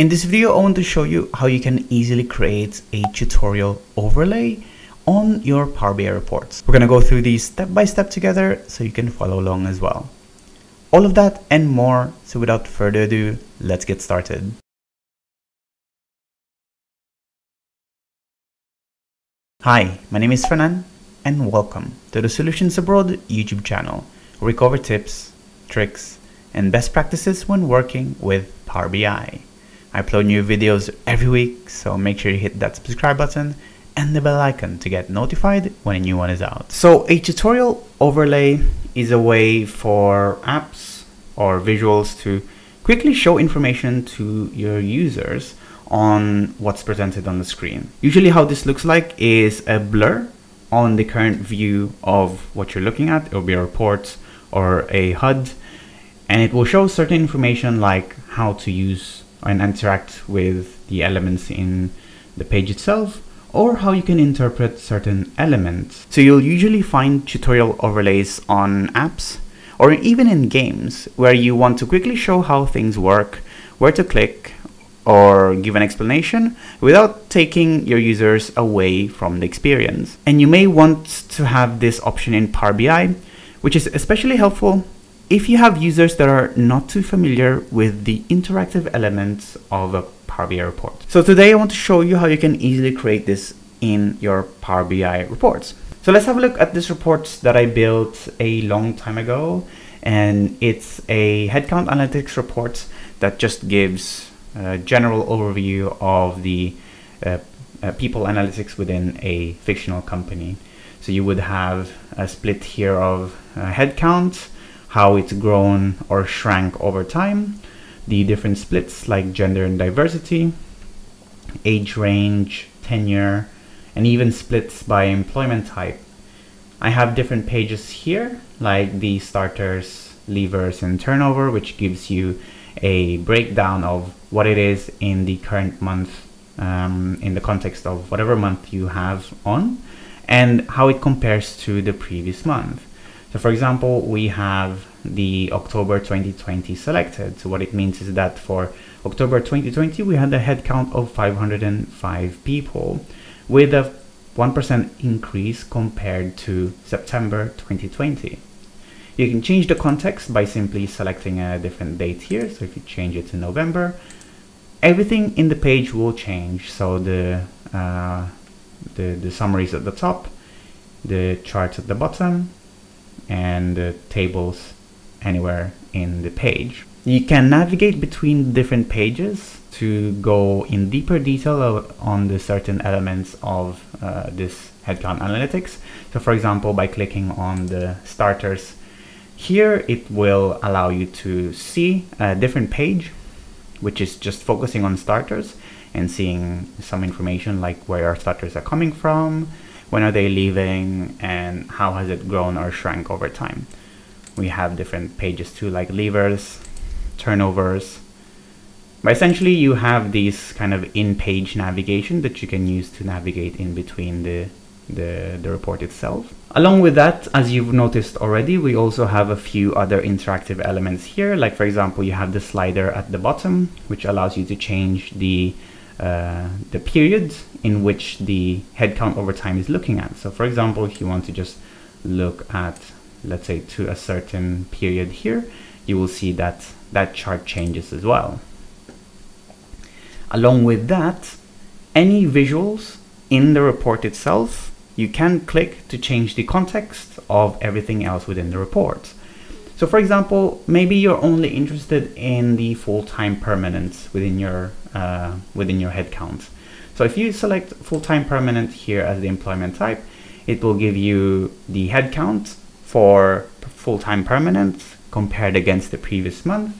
In this video, I want to show you how you can easily create a tutorial overlay on your Power BI reports. We're going to go through these step by step together so you can follow along as well. All of that and more. So without further ado, let's get started. Hi, my name is Fernan and welcome to the Solutions Abroad YouTube channel, where we cover tips, tricks, and best practices when working with Power BI. I upload new videos every week, so make sure you hit that subscribe button and the bell icon to get notified when a new one is out. So a tutorial overlay is a way for apps or visuals to quickly show information to your users on what's presented on the screen. Usually how this looks like is a blur on the current view of what you're looking at. It'll be a report or a HUD, and it will show certain information like how to use and interact with the elements in the page itself, or how you can interpret certain elements. So you'll usually find tutorial overlays on apps or even in games where you want to quickly show how things work, where to click, or give an explanation without taking your users away from the experience. And you may want to have this option in Power BI, which is especially helpful if you have users that are not too familiar with the interactive elements of a Power BI report. So today I want to show you how you can easily create this in your Power BI reports. So let's have a look at this report that I built a long time ago, and it's a headcount analytics report that just gives a general overview of the people analytics within a fictional company. So you would have a split here of headcount, how it's grown or shrank over time, the different splits like gender and diversity, age range, tenure, and even splits by employment type. I have different pages here like the starters, leavers, and turnover, which gives you a breakdown of what it is in the current month in the context of whatever month you have on, and how it compares to the previous month. So for example, we have the October 2020 selected. So what it means is that for October 2020, we had a headcount of 505 people with a 1% increase compared to September 2020. You can change the context by simply selecting a different date here. So if you change it to November, everything in the page will change. So the summaries at the top, the charts at the bottom, and the tables anywhere in the page. You can navigate between different pages to go in deeper detail on the certain elements of this headcount analytics. So for example, by clicking on the starters here, it will allow you to see a different page, which is just focusing on starters and seeing some information like where our starters are coming from, when are they leaving, and how has it grown or shrank over time. We have different pages too, like leavers, turnovers. But essentially you have these kind of in-page navigation that you can use to navigate in between the report itself. Along with that, as you've noticed already, we also have a few other interactive elements here. Like for example, you have the slider at the bottom, which allows you to change the period in which the headcount over time is looking at. So for example, if you want to just look at, let's say, to a certain period here, you will see that that chart changes as well. Along with that, any visuals in the report itself, you can click to change the context of everything else within the report. So for example, maybe you're only interested in the full-time permanents within your headcount. So if you select full-time permanent here as the employment type, it will give you the headcount for full-time permanent compared against the previous month,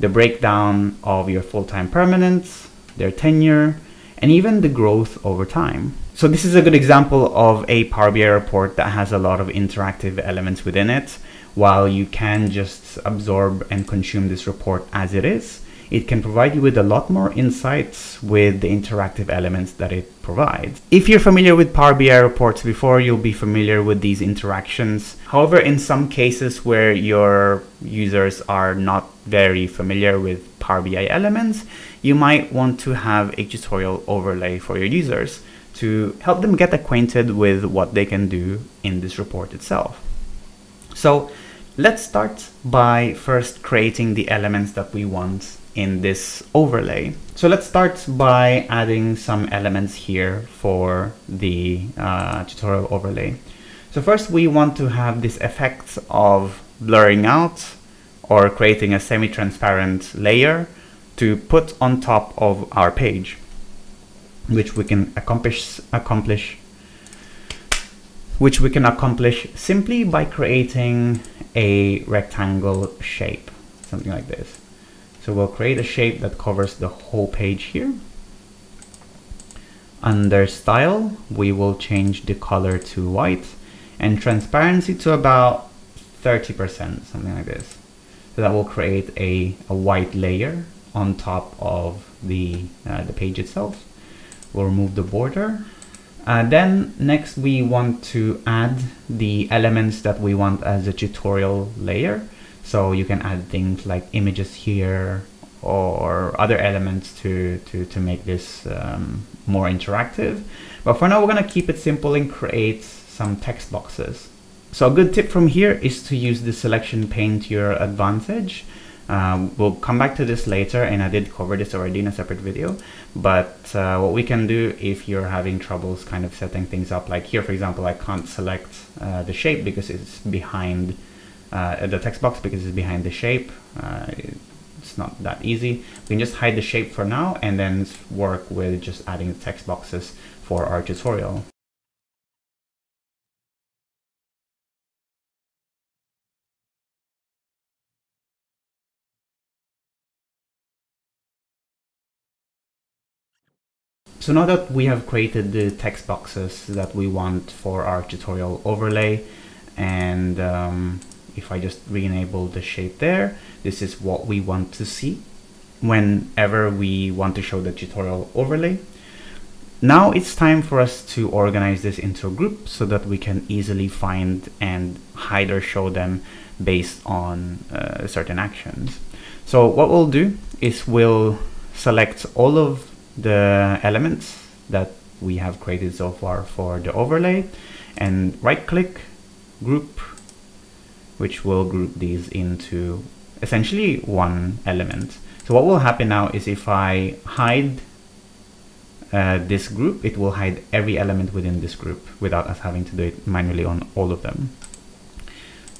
the breakdown of your full-time permanents, their tenure, and even the growth over time. So this is a good example of a Power BI report that has a lot of interactive elements within it. While you can just absorb and consume this report as it is, it can provide you with a lot more insights with the interactive elements that it provides. If you're familiar with Power BI reports before, you'll be familiar with these interactions. However, in some cases where your users are not very familiar with Power BI elements, you might want to have a tutorial overlay for your users to help them get acquainted with what they can do in this report itself. So let's start by first creating the elements that we want in this overlay. So let's start by adding some elements here for the tutorial overlay. So first we want to have this effect of blurring out or creating a semi-transparent layer to put on top of our page, which we can accomplish simply by creating a rectangle shape, something like this. So we'll create a shape that covers the whole page here. Under style, we will change the color to white and transparency to about 30%, something like this. So that will create a white layer on top of the page itself. We'll remove the border. Then next we want to add the elements that we want as a tutorial layer. So you can add things like images here or other elements to make this more interactive. But for now, we're gonna keep it simple and create some text boxes. So a good tip from here is to use the selection pane to your advantage. We'll come back to this later, and I did cover this already in a separate video, but what we can do if you're having troubles kind of setting things up, like here for example, I can't select the shape because it's behind the text box because it's behind the shape. It's not that easy. We can just hide the shape for now and then work with just adding the text boxes for our tutorial. So now that we have created the text boxes that we want for our tutorial overlay, and if I just re-enable the shape there, this is what we want to see whenever we want to show the tutorial overlay. Now it's time for us to organize this into a group so that we can easily find and hide or show them based on certain actions. So what we'll do is we'll select all of the elements that we have created so far for the overlay and right click group, which will group these into essentially one element. So what will happen now is if I hide this group, it will hide every element within this group without us having to do it manually on all of them.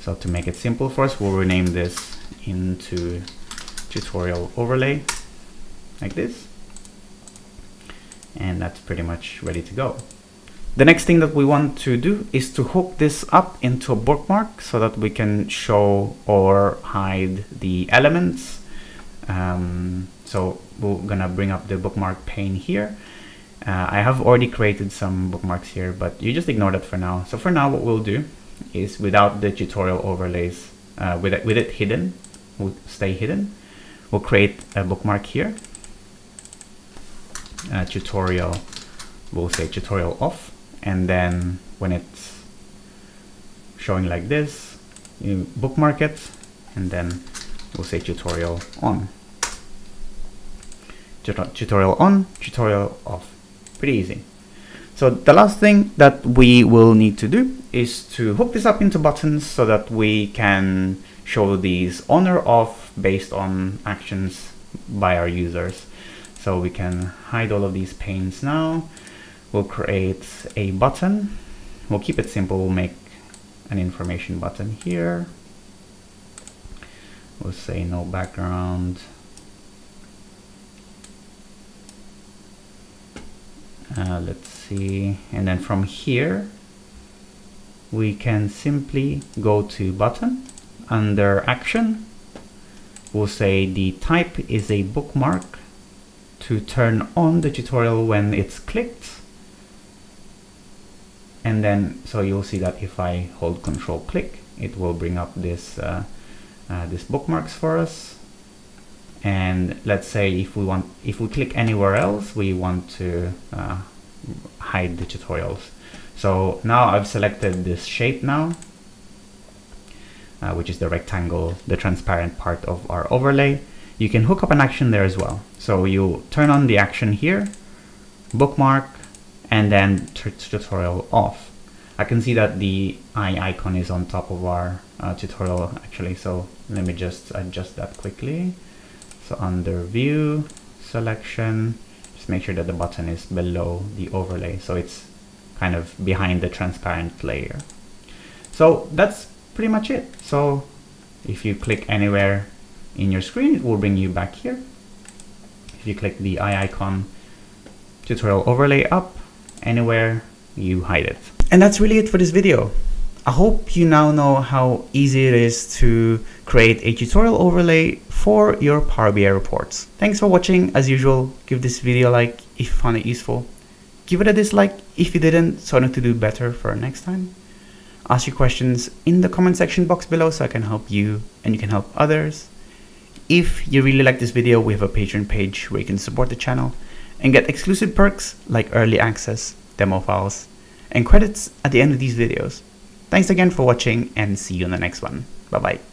So to make it simple for us, we'll rename this into tutorial overlay like this. And that's pretty much ready to go. The next thing that we want to do is to hook this up into a bookmark so that we can show or hide the elements. So we're gonna bring up the bookmark pane here. I have already created some bookmarks here, but you just ignore that for now. So for now, what we'll do is without the tutorial overlays, with it hidden, will stay hidden. We'll create a bookmark here. Tutorial, we'll say tutorial off, and then when it's showing like this, you bookmark it, and then we'll say tutorial on. Tutorial on, tutorial off. Pretty easy. So the last thing that we will need to do is to hook this up into buttons so that we can show these on or off based on actions by our users. So we can hide all of these panes now. We'll create a button. We'll keep it simple. We'll make an information button here. We'll say no background. Let's see. And then from here, we can simply go to button. Under action, we'll say the type is a bookmark to turn on the tutorial when it's clicked. And then, so you'll see that if I hold control click, it will bring up this, this bookmarks for us. And let's say if we click anywhere else, we want to hide the tutorials. So now I've selected this shape now, which is the rectangle, the transparent part of our overlay. you can hook up an action there as well. So you turn on the action here, bookmark, and then tutorial off. I can see that the eye icon is on top of our tutorial actually, so let me just adjust that quickly. So under view, selection, just make sure that the button is below the overlay, so it's kind of behind the transparent layer. So that's pretty much it. So if you click anywhere in your screen, it will bring you back here. If you click the eye icon, tutorial overlay up, anywhere, you hide it. And that's really it for this video. I hope you now know how easy it is to create a tutorial overlay for your Power BI reports. Thanks for watching. As usual, give this video a like if you found it useful. Give it a dislike if you didn't, so I know to do better for next time. Ask your questions in the comment section box below so I can help you and you can help others. If you really like this video, we have a Patreon page where you can support the channel and get exclusive perks like early access, demo files, and credits at the end of these videos. Thanks again for watching and see you in the next one. Bye bye.